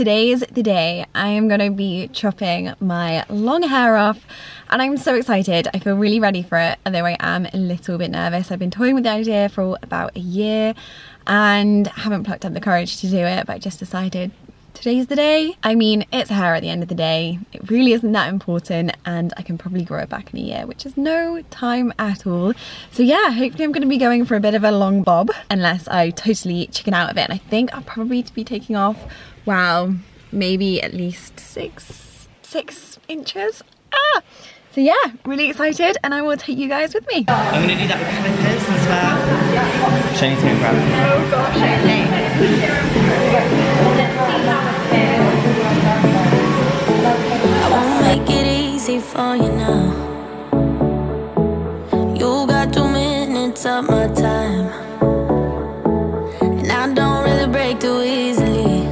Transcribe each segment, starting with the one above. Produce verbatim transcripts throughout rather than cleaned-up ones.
today's the day. I am going to be chopping my long hair off and I'm so excited. I feel really ready for it, although I am a little bit nervous. I've been toying with the idea for about a year and haven't plucked up the courage to do it, but I just decided today's the day. I mean, it's hair at the end of the day. It really isn't that important and I can probably grow it back in a year, which is no time at all. So yeah, hopefully I'm going to be going for a bit of a long bob unless I totally chicken out of it. And I think I'll probably be taking off, wow, maybe at least six, six inches. Ah! So yeah, really excited and I will take you guys with me. I'm going to do that with calipers as well. Yeah. Shane's going to grab it. Oh gosh, Shane. I won't make it easy for you now. You got two minutes of my time, and I don't really break too easily,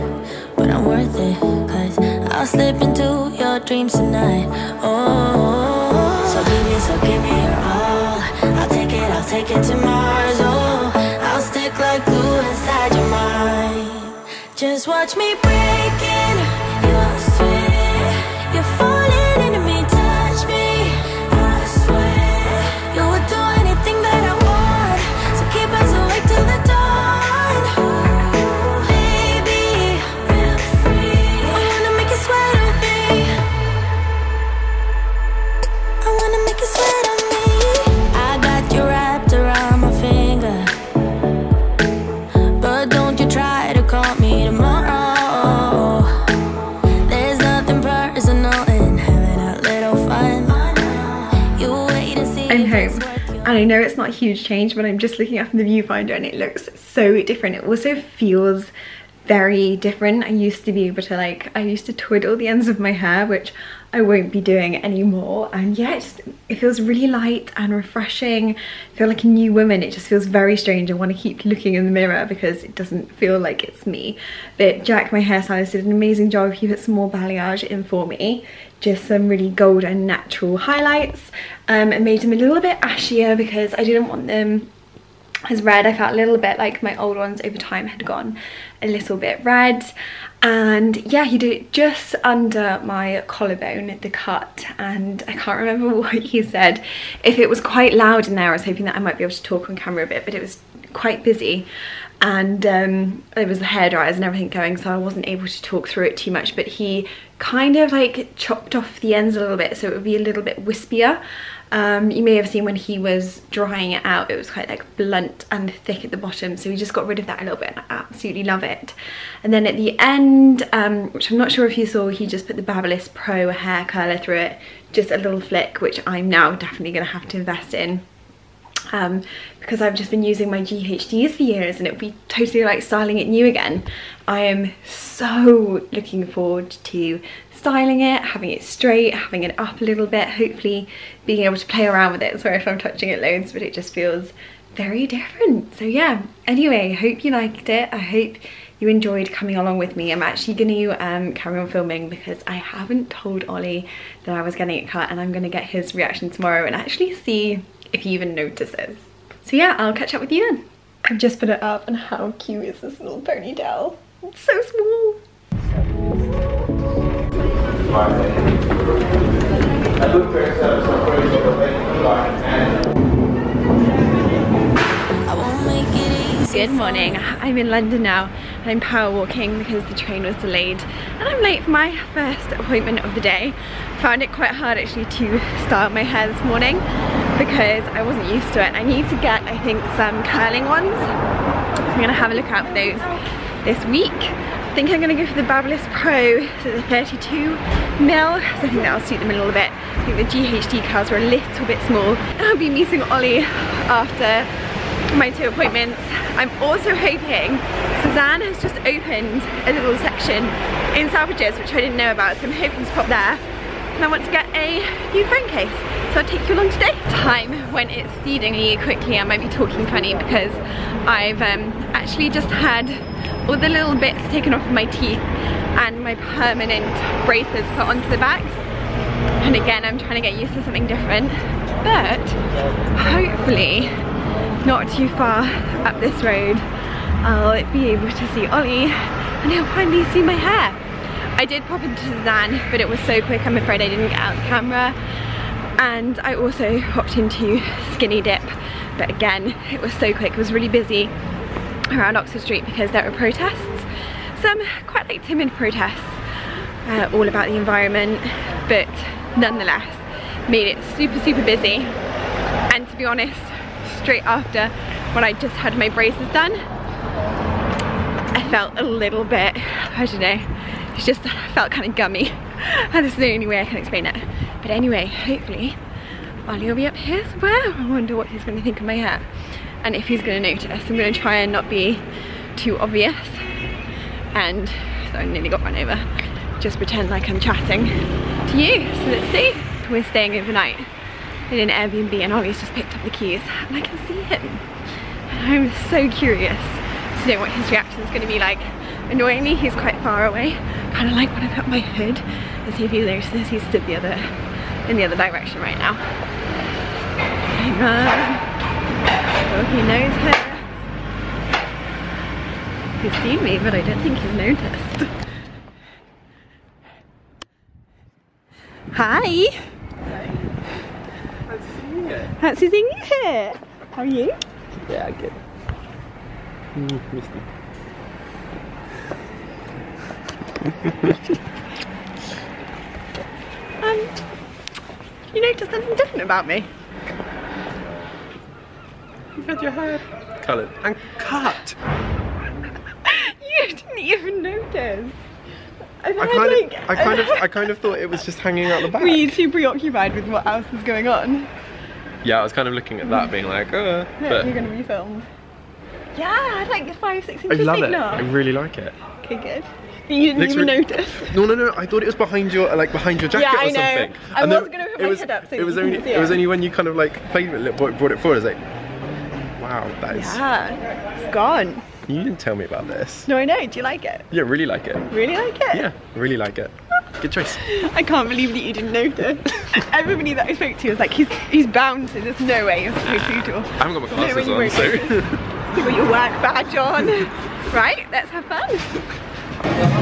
but I'm worth it, 'cause I'll slip into your dreams tonight. Oh, so give me, so give me your all. I'll take it, I'll take it to Mars. Oh, I'll stick like glue inside your mind. Just watch me break in your sweat. You're falling into me, touch me, I swear. You would do anything that I want, so keep us awake till the dawn. Ooh, baby, real free. I wanna make you sweat on me. I wanna make you sweat on me. I got you wrapped around my finger, but don't you try to call me tomorrow. There's nothing personal in having a little fun. You wait and see. I'm home and I know it's not a huge change, but I'm just looking up in the viewfinder and it looks so different. It also feels very different. I used to be able to like, I used to twiddle the ends of my hair, which I won't be doing anymore. And yeah, it, just, it feels really light and refreshing. I feel like a new woman. It just feels very strange. I want to keep looking in the mirror because it doesn't feel like it's me. But Jack, my hairstylist, did an amazing job. He put some more balayage in for me. Just some really gold and natural highlights. Um, and made them a little bit ashier because I didn't want them as red. I felt a little bit like my old ones over time had gone a little bit red. And yeah, he did it just under my collarbone, the cut, and I can't remember what he said. If it was quite loud in there, I was hoping that I might be able to talk on camera a bit, but it was quite busy and um, there was the hairdryers and everything going, so I wasn't able to talk through it too much, but he kind of like chopped off the ends a little bit so it would be a little bit wispier. Um, you may have seen when he was drying it out, it was quite like blunt and thick at the bottom, so he just got rid of that a little bit and I absolutely love it. And then at the end, um, which I'm not sure if you saw, he just put the Babyliss Pro hair curler through it, just a little flick, which I'm now definitely going to have to invest in. Um, because I've just been using my G H Ds for years and it would be totally like styling it new again. I am so looking forward to styling it, having it straight, having it up a little bit, hopefully being able to play around with it. Sorry if I'm touching it loads, but it just feels very different. So yeah, anyway, hope you liked it. I hope you enjoyed coming along with me. I'm actually going to um, carry on filming because I haven't told Ollie that I was getting it cut and I'm going to get his reaction tomorrow and actually see if he even notices. So yeah, I'll catch up with you then. I've just put it up and how cute is this little ponytail? It's so small. Good morning, I'm in London now and I'm power walking because the train was delayed and I'm late for my first appointment of the day. Found it quite hard actually to style my hair this morning because I wasn't used to it. I need to get, I think, some curling ones. I'm gonna have a look out for those this week. I think I'm gonna go for the Babyliss Pro, so the thirty-two mil, so I think that'll suit them a little bit. I think the G H D curls were a little bit small. I'll be meeting Ollie after my two appointments. I'm also hoping, Zan has just opened a little section in Salvages, which I didn't know about, so I'm hoping to pop there. And I want to get a new phone case, so I'll take you along today. Time went exceedingly quickly. I might be talking funny because I've um, actually just had all the little bits taken off of my teeth and my permanent braces put onto the backs. And again, I'm trying to get used to something different, but hopefully not too far up this road I'll be able to see Ollie and he'll finally see my hair. I did pop into Zan, but it was so quick I'm afraid I didn't get out the camera. And I also popped into Skinny Dip, but again, it was so quick. It was really busy around Oxford Street because there were protests. Some quite like timid protests, uh, all about the environment, but nonetheless made it super, super busy. And to be honest, straight after when I just had my braces done, I felt a little bit, I don't know, it's just, I felt kind of gummy. And this is the only way I can explain it. But anyway, hopefully Ollie will be up here somewhere. I wonder what he's gonna think of my hair and if he's gonna notice. I'm gonna try and not be too obvious. And so I nearly got run over. Just pretend like I'm chatting to you. So let's see. We're staying overnight in an Airbnb and Ollie's just picked up the keys and I can see him. And I'm so curious to know what his reaction is gonna be like. Annoyingly, he's quite far away. Kind of like when I put my hood and see if he notices. He's stood the other, in the other direction right now. Hey man, he knows her. He's seen me, but I don't think he's noticed. Hi. Hey. Fancy seeing you here. Fancy seeing you here. How are you? Yeah, good. Mm, missed me. um, you noticed something different about me? You've had your hair coloured and cut. You didn't even notice. I kind, like, of, I, kind of, I kind of thought it was just hanging out the back. Were you too preoccupied with what else was going on? Yeah, I was kind of looking at that being like, oh. No, but you're going to be filmed. Yeah, I like the five, six inches. I love it. Now. I really like it. Okay, good. You didn't Looks even really, notice. No, no, no. I thought it was behind your, like, behind your jacket yeah, or something. Yeah, I know. I was going to put my was, head up so it was only, it. it was only when you kind of like played with it, brought it forward. I was like, wow, that is. Yeah, it's gone. You didn't tell me about this. No, I know. Do you like it? Yeah, really like it. Really like it? Yeah, really like it. Good choice. I can't believe that you didn't notice. Everybody that I spoke to was like, he's he's bound. So there's no way you're supposed to do it. I haven't got my glasses no, on, so. You got your work badge on, right? Let's have fun.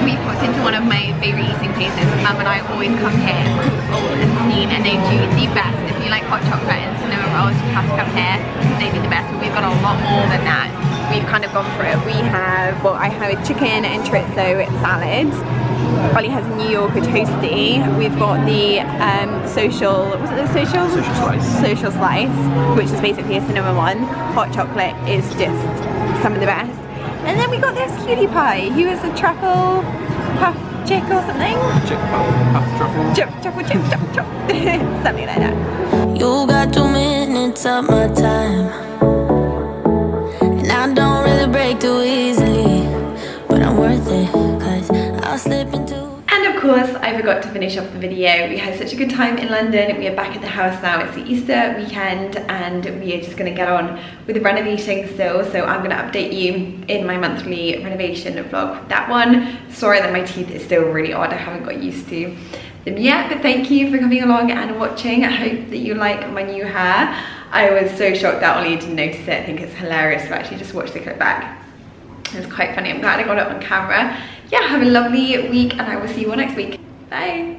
We popped into one of my favourite eating places. Mum and I always come here and Steen, and they do the best. If you like hot chocolate and cinnamon rolls, you have to come here. They do the best, but we've got a lot more than that. We've kind of gone for it. We have, well, I have a chicken and chorizo salad. Ollie has New Yorker toasty. We've got the um, social, was it the social? Social slice. Social slice, which is basically a cinnamon one. Hot chocolate is just some of the best. And then we got this cutie pie. He was a truffle puff chick or something. Chick puff, puff truffle. Chip, truffle, chip, chop, chop. Something like that. You got two minutes of my time. And I don't really break too easily. But I'm worth it, cause I'll slip into. And of course, I forgot to finish off the video. We had such a good time in London. We are back at the house now. It's the Easter weekend and we are just gonna get on with the renovating still. So I'm gonna update you in my monthly renovation vlog with that one. Sorry that my teeth is still really odd. I haven't got used to them yet, but thank you for coming along and watching. I hope that you like my new hair. I was so shocked that Ollie didn't notice it. I think it's hilarious to actually just watch the clip back. It's quite funny. I'm glad I got it on camera. Yeah, have a lovely week and I will see you all next week. Bye.